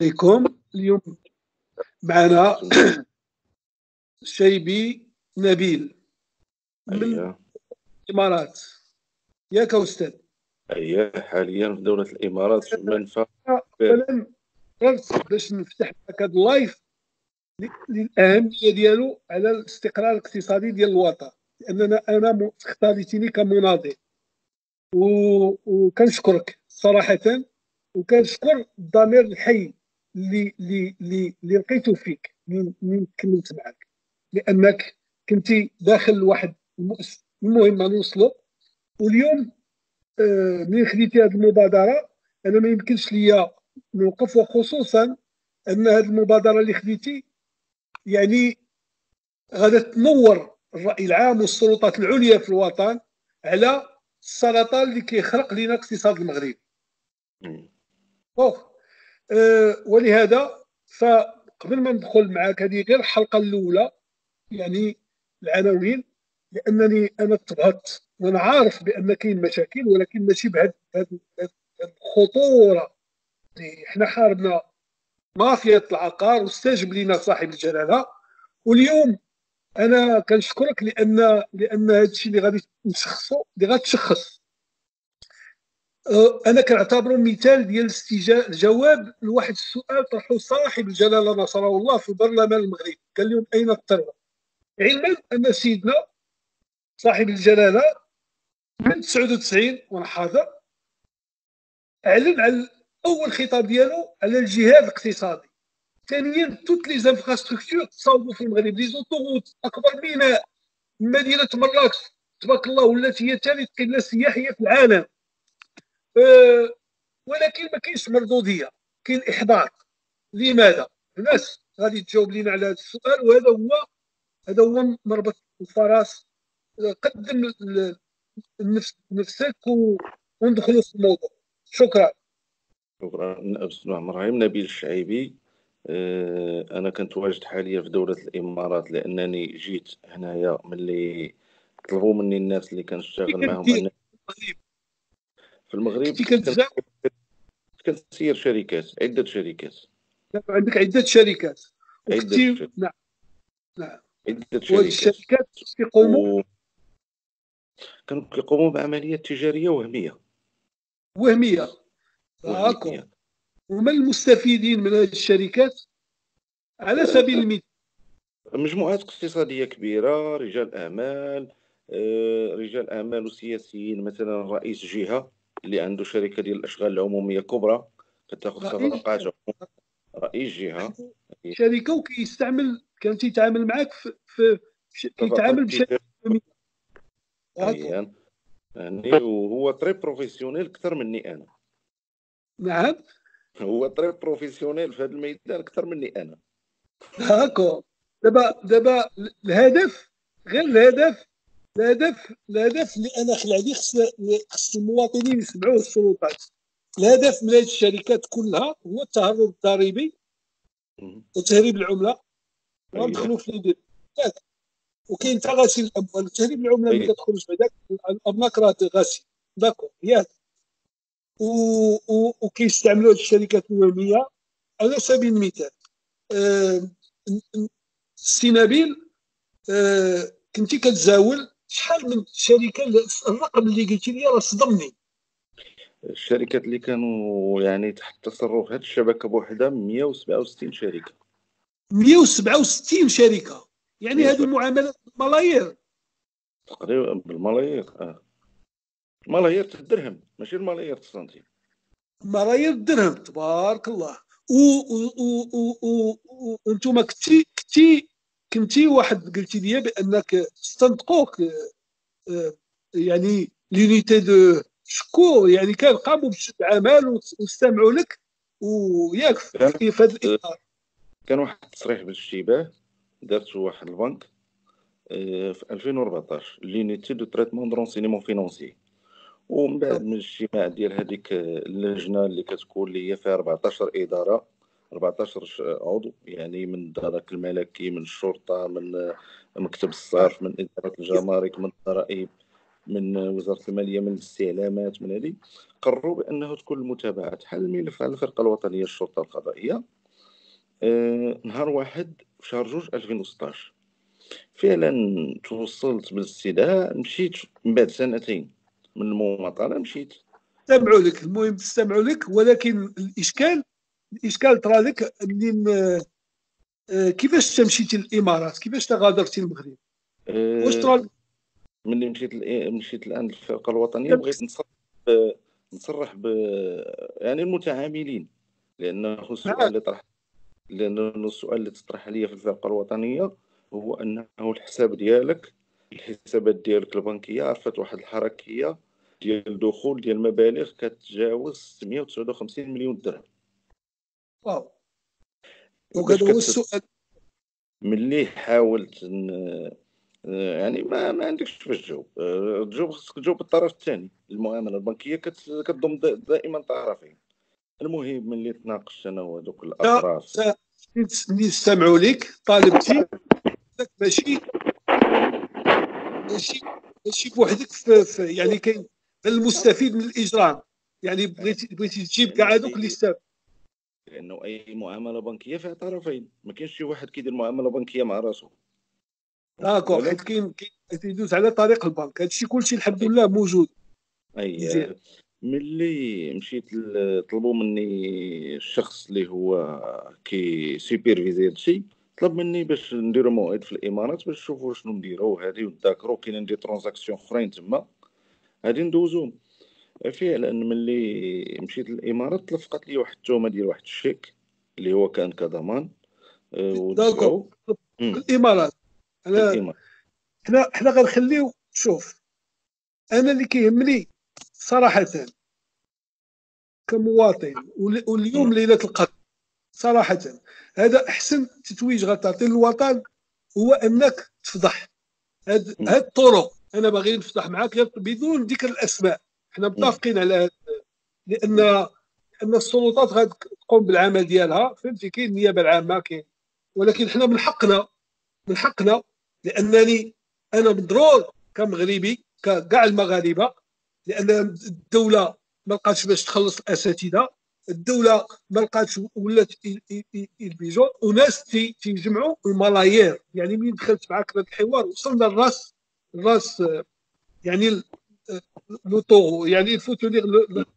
عليكم. اليوم معنا الشعيبي نبيل من الامارات، ياك استاذ؟ اييه، حاليا في دوله الامارات في منفى. اولا باش نفتح لك هذا اللايف للاهميه ديالو على الاستقرار الاقتصادي ديال الوطن، لاننا انا اختاريتني كمناضل وكنشكرك صراحه، وكنشكر الضمير الحي اللي لقيته فيك من كملت معك، لانك كنتي داخل واحد المهمه نوصلوا، واليوم من خديتي هذه المبادره انا ما يمكنش ليا نوقف، وخصوصا ان هذه المبادره اللي خديتي يعني غادا تنور الراي العام والسلطات العليا في الوطن على السرطان اللي كيخرق لنا اقتصاد المغرب. ولهذا فقبل ما ندخل معاك، هذه غير الحلقه الاولى يعني العناوين، لانني انا تبهرت وانا عارف بان كاين مشاكل، ولكن ماشي بهذه الخطوره. حنا حاربنا مافيا العقار واستجب لنا صاحب الجلاله، واليوم انا كنشكرك لان هذا الشيء اللي غادي نشخصه اللي غتشخص انا كنعتبره مثال ديال استجابه الجواب لواحد السؤال طرحه صاحب الجلاله نصره الله في البرلمان المغربي، قال لهم اين الثروه؟ علما ان سيدنا صاحب الجلاله من 99 وانا حاضر اعلن على اول خطاب ديالو على الجهاد الاقتصادي. ثانيا توت لي زانفراستركتور تصاوبوا في المغرب، لي زوطوغوت، اكبر ميناء، مدينه مراكش تبارك الله ولات هي ثالث قله سياحيه في العالم. ولكن ما كاينش مردوديه، كاين احباط. لماذا؟ الناس غادي تجاوب لينا على هذا السؤال، وهذا هو مربط الفرس. قدم نفسك وندخلوا في الموضوع. شكرا. شكرا. بسم الله الرحمن الرحيم. نبيل الشعيبي، انا كنتواجد حاليا في دوله الامارات، لانني جيت هنايا ملي طلبوا مني الناس اللي كنشتغل معهم أنا في المغرب. كنسير شركات، عدة شركات. عندك عدة شركات. نعم. نعم. عدة شركات كيقوموا بعمليات تجارية وهمية. هاكا. ومن المستفيدين من هذه الشركات؟ على سبيل المثال مجموعات اقتصادية كبيرة، رجال أعمال، وسياسيين، مثلا رئيس جهة اللي عنده شركه ديال الاشغال العموميه كبرى كتاخذ صفقات، رئيس جهه شركه وكيستعمل، كان تيتعامل معاك في كيتعامل بشكل يعني وهو تري بروفيسيونيل اكثر مني انا. نعم، هو تري بروفيسيونيل في هذا الميدان اكثر مني انا. هاكا. دابا الهدف، غير الهدف، الهدف اللي انا خلع عليه، خص المواطنين يسمعوه السلطات. الهدف من هذه الشركات كلها هو التهرب الضريبي وتهريب العمله، وندخلوا في الديبات، وكاين حتى غسيل الاموال. تهريب العمله اللي كتخرج بعداك الابناك راه غاسل، داكور ياك، وكيستعملوا هذه الشركات الوهميه. على سبيل المثال السي نبيل، كنتي كتزاول شحال من شركه؟ الرقم اللي قلتي لي راه صدمني. الشركات اللي كانوا يعني تحت تصرف هذه الشبكه بوحدها 167 شركه. 167 شركه، يعني هذه معاملات بالملايير تقريبا. بالملايير، ملايير الدرهم، ماشي الملايير السنتيم، ملايير الدرهم. تبارك الله. وانتم كنتي واحد، قلتي لي بانك استنطقوك يعني لونيتي دو شكور، يعني كان قاموا بالعمل واستمعوا لك، وياك في هذا الاطار كان واحد التصريح بالاشتباه دارته واحد البنك في 2014 لونيتي دو تريتمون دو رونسينيمون فينونسي، ومن بعد من الاجتماع ديال هذيك اللجنه اللي كتكون اللي هي فيها 14 اداره، 14 عضو، يعني من الدرك الملكي، من الشرطه، من مكتب الصرف، من اداره الجمارك، من الضرائب، من وزارة المالية، من الاستعلامات، من هذه، قرروا بأنه تكون المتابعة حل الملف على الفرقة الوطنية للشرطة القضائية نهار 1 شهر 2 2016. فعلا توصلت بالاستدعاء، مشيت من بعد سنتين من المماطلة، مشيت تابعوا لك، المهم تستمعوا لك. ولكن الإشكال ترى لك منين كيفاش تمشيتي للإمارات، كيفاش تغادرتي المغرب، واش ترى ملي مشيت الآن للفرقة الوطنية بغيت نصرح ب يعني المتعاملين، لأنه السؤال اللي طرح، لأنه السؤال اللي تطرح عليا في الفرقة الوطنية هو أنه الحساب ديالك، الحسابات ديالك البنكية عرفت واحد الحركية ديال الدخول ديال المبالغ كتجاوز 659 مليون درهم. واو. وهذا هو السؤال. ملي حاولت يعني ما عندكش كيفاش تجاوب، خصك تجاوب بالطرف الثاني، المعاملة البنكية كتضم دائما طرفين. المهم ملي تناقشت أنا وهذوك الأطراف، ملي استمعوا لك طالبتي ماشي بوحدك، يعني كاين المستفيد من الإجرام، يعني بغيتي تجيب كاع هذوك اللي استفادوا، لأنه أي معاملة بنكية فيها طرفين، ما كاينش شي واحد كيدير معاملة بنكية مع راسو. داكور، حيت كاين كيدوز على طريق البنك، هادشي كلشي الحمد لله موجود. أي ملي مشيت طلبوا مني الشخص اللي هو كي سوبرفيزي هادشي، طلب مني باش نديرو موعد في الامارات باش نشوفو شنو نديرو هادي ونذاكرو، كاينين دي ترانزاكسيون اخرين تما هادي ندوزو. فعلا ملي مشيت للامارات تلفقات لي واحد التهمه ديال واحد الشيك اللي هو كان كضمان داكو الامارات. انا حنا غنخليو، شوف انا اللي كيهمني صراحه كمواطن واليوم ليله القدر صراحه، هذا احسن تتويج غتعطي للوطن هو انك تفضح هاد الطرق. انا باغي نفضح معاك بدون ذكر الاسماء، حنا متفقين على هذا، لان السلطات غتقوم بالعمل ديالها، فهمتي، كاين النيابه العامه كاين، ولكن حنا من حقنا لانني انا مضرور كمغربي ككاع المغاربه، لان الدوله ما لقاتش باش تخلص الاساتذه، الدوله ما لقاتش ولات البيجون، وناس تيجمعوا الملايير. يعني ملي دخلت معاك في هذا الحوار وصلنا الراس يعني لو طوغو، يعني فوتونيغ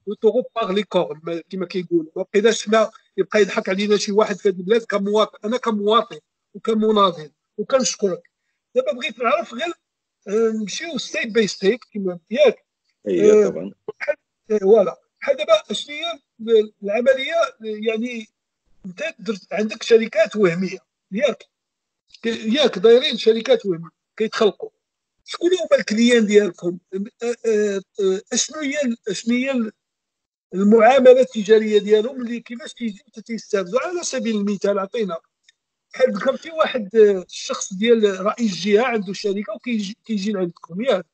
لو طوغو باغ لي كورن كما كيقولوا. ما بقيناش ما يبقى يضحك علينا شي واحد في هذه البلاد كمواطن، انا كمواطن وكمناضل وكنشكرك. دابا بغيت نعرف غير نمشيو ستيب باي ستيب كما ياك. اي طبعا. فوالا بحال دابا شنو هي العمليه، يعني انت عندك شركات وهميه ياك دايرين شركات وهميه كيتخلقوا، شكون هما الكليان ديالكم؟ اشنو هي المعامله التجاريه ديالهم اللي كيفاش تيستافدوا؟ على سبيل المثال عطينا، بحال ذكرتي واحد الشخص ديال رئيس جهه عنده شركه وكيجي لعندكم ياك.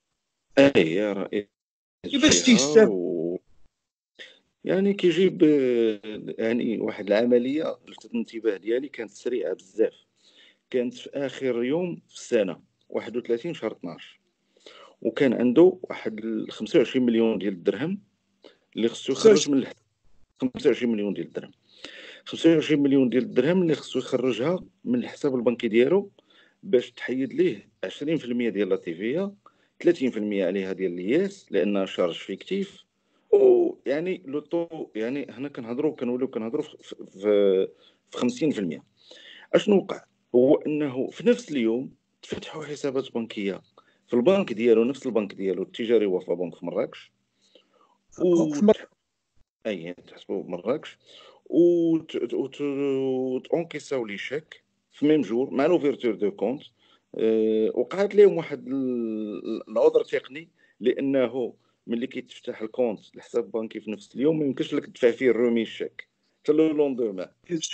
اي يا رئيس كيفاش تيستافد؟ يعني كيجيب يعني واحد العمليه لفتت الانتباه ديالي، كانت سريعه بزاف، كانت في اخر يوم في السنه 31 شهر 12، وكان عنده واحد 25 مليون ديال الدرهم اللي خصو يخرج من الحساب. 25 مليون ديال الدرهم، 25 مليون ديال الدرهم اللي خصو يخرجها من الحساب البنكي ديالو باش تحيد ليه 20% ديال التيفيه، 30% عليها ديال الياس لانها شارج فيكتيف. ويعني لوطو يعني هنا كنهضروا في 50%. اشنو وقع هو انه في نفس اليوم تفتحوا حسابات بنكيه في البنك ديالو، نفس البنك ديالو التجاري، وفا بنك في مراكش، اي تحسبوا مراكش، وتونكيساو لي شيك في ميم جور مع لوفيرتور دو كونت. وقعت لهم واحد العذر تقني، لانه ملي كيتفتح الكونت الحساب البنكي في نفس اليوم ما يمكنش لك تدفع فيه الرومي الشيك حتى لو لوندوما.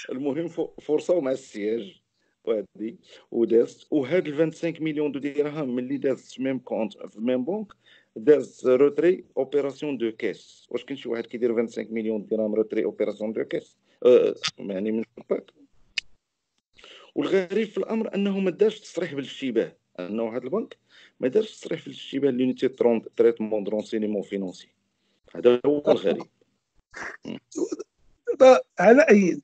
المهم فرصه مع السياج وهادي ودازت، وهاد 25 مليون درهم ملي دازت في ميم كونت في ميم بنك داز روتري اوبيراسيون دو كاس. واش كاين شي واحد كيدير 25 مليون درهم روتري اوبيراسيون دو كاس؟ يعني من الشباك. والغريب في الامر انه ما داش تصريح بالاشتباه، انه هذا البنك ما دارش تصريح في الجبال لونيتي تريتمون درونسينيمون فينونسي. هذا هو الغريب. على اي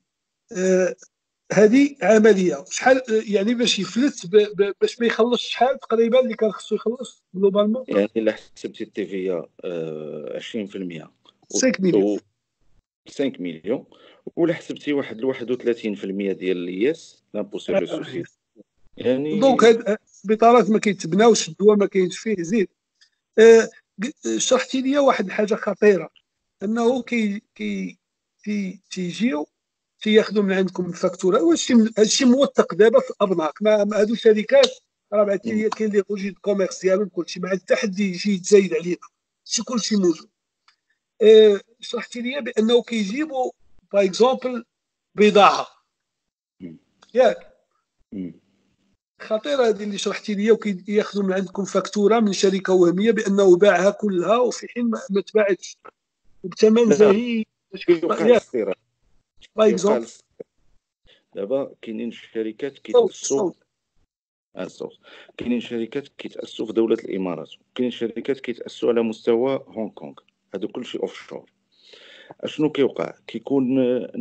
هذه عمليه شحال يعني باش يفلت باش ما يخلصش شحال تقريبا اللي كان خصو يخلص جلوبالمون؟ يعني الا حسبتي التيفيا 20% 5 مليون ولا حسبتي واحد 31% ديال الياس لامبو سور لو سوسيال. يعني دونك هاد البطالات ما كيتبناوش، الدواء ما كاينش فيه زيد. شرحتي لي واحد الحاجه خطيره، انه تيجيو تياخذوا من عندكم الفاكتوره. واش هادشي موثق دابا في الابناك؟ ما هادو شركات راه بعثتي لي كاين لي روجيد كوميرسيال وكلشي مع التحدي يجي زايد علينا شي كلشي موجود. شرحتي لي بانه كيجيبوا باغ اكزومبل بضاعه، ياك خطيره هذه اللي شرحتي لي، وكياخذوا من عندكم فاكتوره من شركه وهميه بانه باعها كلها وفي حين ما تباعتش وبثمن زهيد. باغ اكزومبل دابا كاينين شركات كيتاسسوا في دوله الامارات، وكاين شركات كيتاسسوا على مستوى هونغ كونغ، هادو كلشي اوفشور. اشنو كيوقع؟ كيكون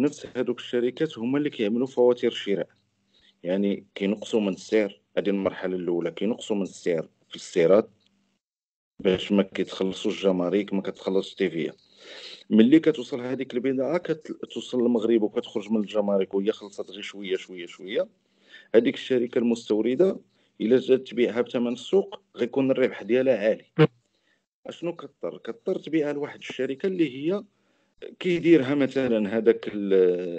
نفس هادوك الشركات هما اللي كيعملوا فواتير الشراء، يعني كينقصوا من السعر. هذه المرحله الاولى، كينقصوا من السعر في السيرات باش ما كيتخلصوش الجمارك، ما كتخلصش التيفيا. ملي كتوصل هذيك البضاعه كتوصل للمغرب وكتخرج من الجمارك وهي خلصت غير شويه شويه شويه، هذيك الشركه المستورده الا جات تبيعها بثمن السوق غيكون الربح ديالها عالي. اشنو كضطر تبيعها لواحد الشركه اللي هي كيديرها مثلا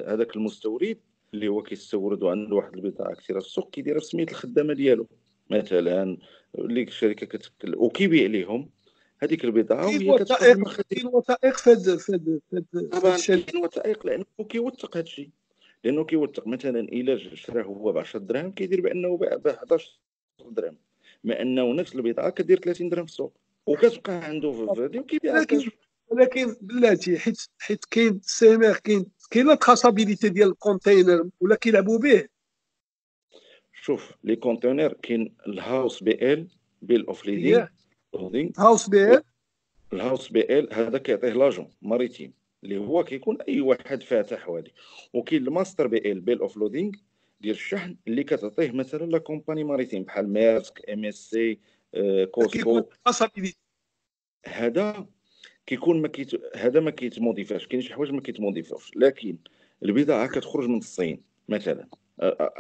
هذاك المستورد اللي هو كيستورد عنده واحد البضاعه كثيره في السوق، كيديرها بسميه الخدامه ديالو مثلا، اللي الشركه كتكل وكيبيع ليهم هذيك البضاعه. وهي وثائق فد وثائق، لانه كيوثق هذا الشيء، لانه كيوثق مثلا الا شراه هو ب 10 دراهم كيدير بانه باع ب 11 درهم، مع انه نفس البضاعه كدير 30 درهم في السوق وكتبقى عنده في هذه وكيبيعها. ولكن بلاتي حيت كاين سيمير، كاين لا تراسابيليتي ديال الكونتينر ولا كيلعبوا به. شوف لي كونتينر كاين الهاوس بي ال بيل اوف ليدين، هاوس بي ال هذا كيعطيه لاجون ماريتيم اللي هو كيكون اي واحد فاتح هذه، وكاين الماستر بي ال بيل اوف لودينغ ديال الشحن اللي كتعطيه مثلا لا كومباني ماريتيم بحال ميرسك، ام اس سي، كوسكو. هذا كيكون هذا ما كيتموديفاش، كاين شي حوايج ما كيتموديفاش، لكن البضاعه كتخرج من الصين مثلا،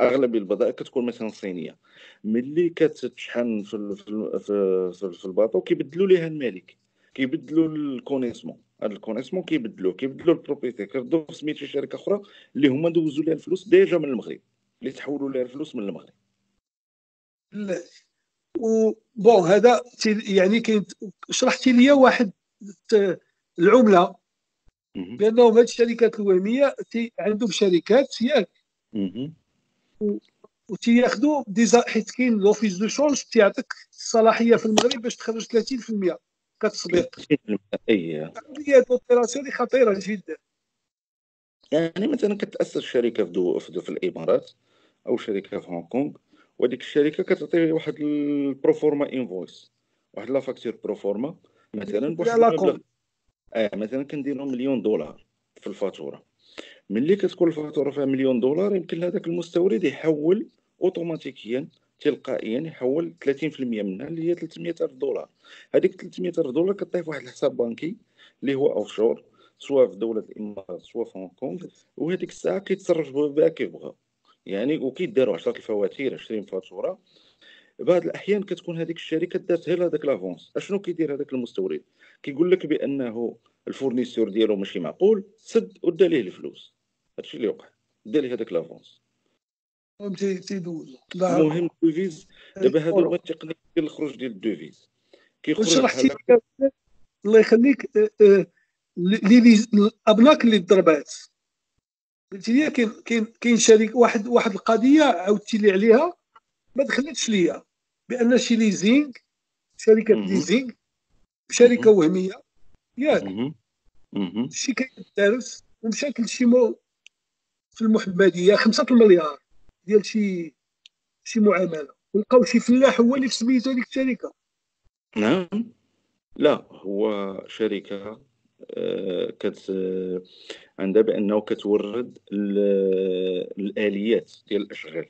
اغلب البضائع كتكون مثلا صينيه، ملي كتشحن في الباطو كيبدلوا ليها المالك، كيبدلوا الكونيسمون، هذا الكونيسمون كيبدلوا البروبريتي، كيردوا بسميه شي شركه اخرى اللي هما دوزوا لها الفلوس ديجا من المغرب، اللي تحولوا لها الفلوس من المغرب. لا بون هذا يعني كاين. شرحتي لي واحد العمله بانهم هاد الشركات الوهميه عندهم شركات، ياك وتياخذوا ديزا، حيت كاين لوفيس دو شونج تيعطيك الصلاحيه في المغرب باش تخرج 30% كتصبيط. اي هذه اوبيراسيون اللي خطيره جدا. يعني مثلا كتاسس شركه في الامارات او شركه في هونغ كونغ، وهذيك الشركه كتعطي واحد البروفورما انفويس، واحد لا فاكتور بروفورما مثلا بواحد مثلا كنديروا $1,000,000 في الفاتوره. ملي كتكون الفاتوره فيها $1,000,000 يمكن لهذاك المستورد يحول اوتوماتيكيا تلقائيا، يحول 30% منها اللي هي $300,000. هذيك $300,000 كطيح في واحد الحساب بنكي اللي هو اوفشور، سواء في دوله الامارات سواء في هونغ كونغ، وهذيك الساعه كيتصرف بها كيف بغا. يعني وكيداروا 10 الفواتير، 20 فاتوره. بعض الاحيان كتكون هذيك الشركه دارت غير هذاك لافونس. اشنو كيدير هذاك المستورد؟ كيقول لك بانه الفورنيسور ديالو ماشي معقول، سد ودا ليه الفلوس. هادشي اللي وقع، دا ليه هذاك لافونس. المهم تيدوز. المهم الدوفيز دابا هذا هو التقنيه ديال الخروج ديال الدوفيز. كيخرج بحال الله يخليك الابناك اللي ضربات. قلت لي كاين شريك واحد القضيه عاودتي لي عليها ما دخلتش ليا، بان شي ليزينغ، شركه ليزينغ شركه وهميه، ياك شي كيدارس ومشاكل شي في المحمديه 5 مليار ديال شي معامله. ولقاو شي فلاح هو اللي في سميتو هذيك الشركه. نعم لا هو شركه عندها بانه كتورد الاليات ديال الاشغال،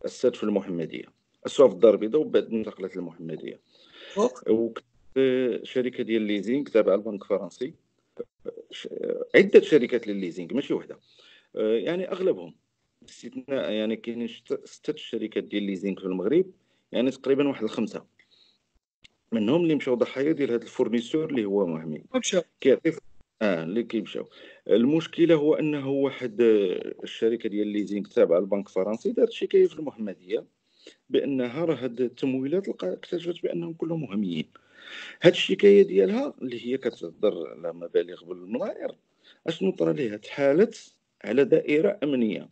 تاسست في المحمديه، اسسوها في الدار البيضاء وبعد انتقلت للمحمديه. وكانت شركه ديال الليزينغ تابعه للبنك الفرنسي، عده شركات للليزينغ ماشي وحده، يعني اغلبهم باستثناء يعني كاينين 6 شركات ديال الليزينغ في المغرب، يعني تقريبا واحد 5 منهم اللي مشاو ضحايا ديال هذا الفورنيسور اللي هو محمد كيعطي اللي كيمشاو. المشكله هو انه واحد الشركه ديال الليزينغ تابعه للبنك الفرنسي دارت شي كيف المحمديه بانها راه هاد التمويلات اكتشفت بانهم كلهم وهميين. هاد الشكايه ديالها اللي هي كتهضر على مبالغ بالملايير، اشنو طرا ليها؟ تحالت على دائره امنيه،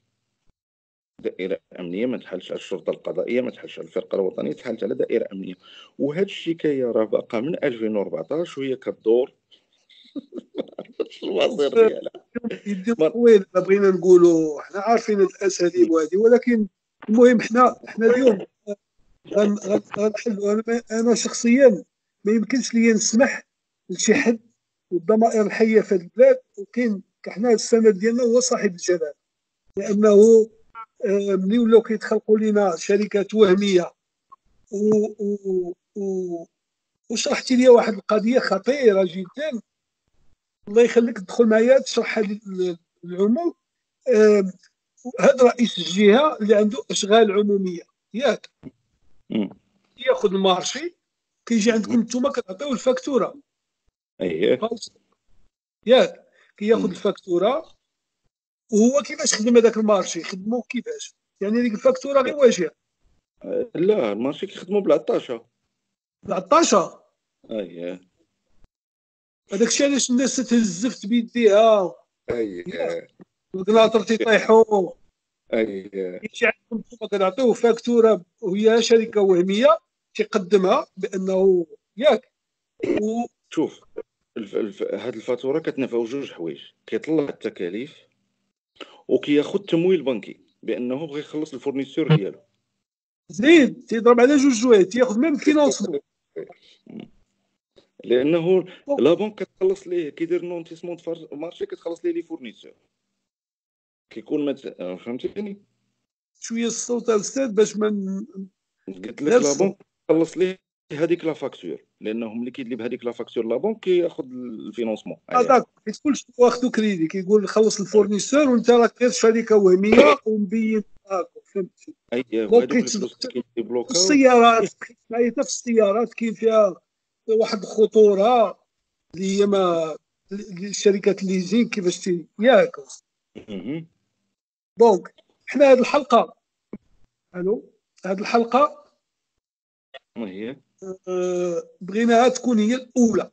دائره امنيه ما تحلش على الشرطه القضائيه، ما تحلش على الفرقه الوطنيه، تحلت على دائره امنيه. وهاد الشكايه راه باقا من 2014 وهي كدور الوزير ديالها. بغينا نقولوا حنا عارفين الاساليب هذه، ولكن المهم حنا اليوم غنحلوا. انا شخصيا ما يمكنش ليا نسمح لشي حد والضمائر الحيه في البلاد، وكاين حنا السند ديالنا هو صاحب الجلال، لانه ملي ولاو كيتخلقوا لينا شركات وهميه. وشرحتي لي واحد القضيه خطيره جدا، الله يخليك تدخل معايا تشرحها للعموم. هذا رئيس الجهه اللي عنده اشغال عموميه ياك، ياخذ المارشي كيجي عندكم نتوما كتعطيو الفاكتوره. اييه ياك، كياخذ الفاكتوره. وهو كيفاش خدم هذاك المارشي؟ خدموه كيفاش؟ يعني ديك الفاكتوره غير واجهه؟ لا المارشي كيخدموا بالعطاشه. بالعطاشه؟ اييه. هذاك الشيء علاش الناس تهزفت بيديها. اييه. والقناطر تيطيحوا. اييه. كيجي عندكم نتوما كتعطيوه فاكتوره وهي شركه وهميه تيقدمها بانه ياك. شوف هاد الفاتوره كتنفعو جوج حوايج، كيطلع التكاليف وكياخد تمويل بنكي بانه بغى يخلص الفورنيسور ديالو. زيد تيضرب على جوج جوات، تياخذ ميم فينونسمون لانه لا بنك كتخلص ليه، كيدير نونتيسمون دو مارشي كتخلص ليه لي فورنيسور كيكون فهمتيني شويه الصوت الاستاذ باش ما قلت لك لا بنك كتخلص ليه هذيك لا فاكتور، لانه ملي كيدلي بهذيك لا فاكتور لا بنك كياخذ الفينونسمون. داك كلشي واخدو كريدي، كيقول خلص الفورنيسور وانت راك غير شركه وهميه ومبين هاكا فهمتي. ايوا هذوك السيارات حتى في السيارات كاين فيها واحد الخطوره اللي هي ما الشركات الليزين كيفاش ياك. دونك حنا هذه الحلقه الو هذه الحلقه هي بغيناها تكون هي الاولى.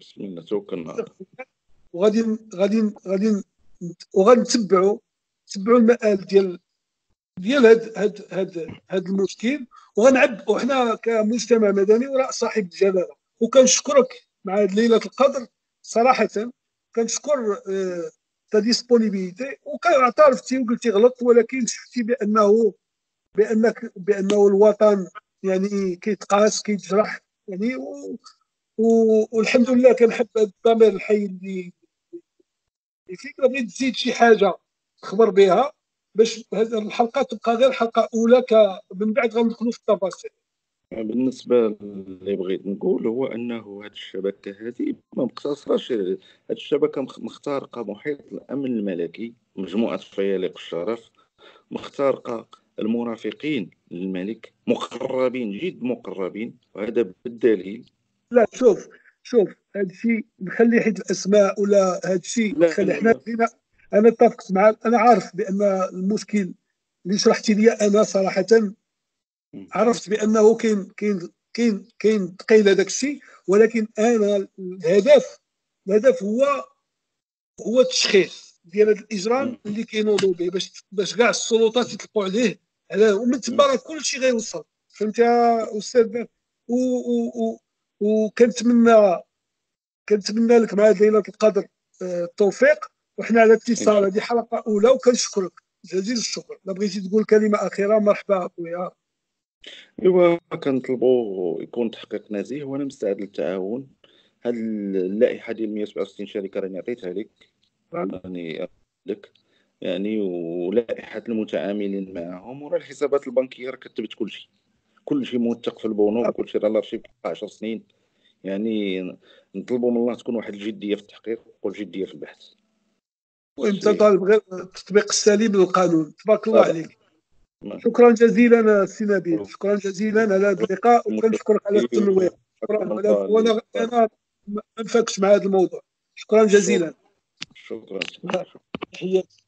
بسم الله توكلنا. وغادي نتبعوا المآل ديال هاد المشكل، وغنعبوا حنا كمجتمع مدني وراء صاحب الجلاله. وكنشكرك مع هاد ليله القدر صراحه، كنشكر تا ديسبونيبيليتي، وكنعترفتي وقلتي غلط، ولكن شفتي بانه الوطن يعني كيتقاس كيتجرح يعني. والحمد لله كنحب هذا الضمير الحي اللي فيك. راه بغيت تزيد شي حاجه تخبر بها باش هذه الحلقه تبقى غير حلقه اولى، من بعد غندخلوا في التفاصيل. بالنسبه اللي بغيت نقول هو انه هذه الشبكه هذه ما مقتصراش، هذه الشبكه مخترقه محيط الامن الملكي، مجموعه فيالق الشرف، مخترقه المرافقين للملك، مقربين جد مقربين، وهذا بالدليل. لا شوف هذا الشيء نخلي حيت الاسماء ولا هذا الشيء نخلي حنا بغينا. انا اتفقت مع، انا عارف بان المشكل اللي شرحتي لي انا صراحه عرفت بانه كاين ثقيل هذاك الشيء، ولكن انا الهدف هو التشخيص ديال هذا الاجرام اللي كينوضوا به باش كاع السلطات يطلقوا عليه، ومن تما راه كلشي غيوصل فهمتي يا استاذ. وكنتمنى لك مع هذه ليله القدر التوفيق، وحنا على اتصال. هذه حلقه اولى وكنشكرك جزيل الشكر. لا بغيتي تقول كلمه اخيره مرحبا اخويا. ايوا كنطلبوا يكون تحقيق نزيه وانا مستعد للتعاون. هاد اللائحه ديال 167 شركه راني عطيتها لك، راني لك يعني، ولائحه المتعاملين معهم، وراه الحسابات البنكيه راه كتبت كلشي، كلشي موثق في البنوك، كلشي راه لارشيف بقى 10 سنين يعني. نطلبوا من الله تكون واحد الجديه في التحقيق والجديه في البحث. وانت شي طالب غير التطبيق السليم للقانون. تبارك الله عليك، شكرا جزيلا سي نبيل، شكرا جزيلا على هذا اللقاء، وكنشكرك على التنويه. شكرا على، وانا ما نفكش مع هذا الموضوع. شكرا جزيلا. شكرا. تحياتي.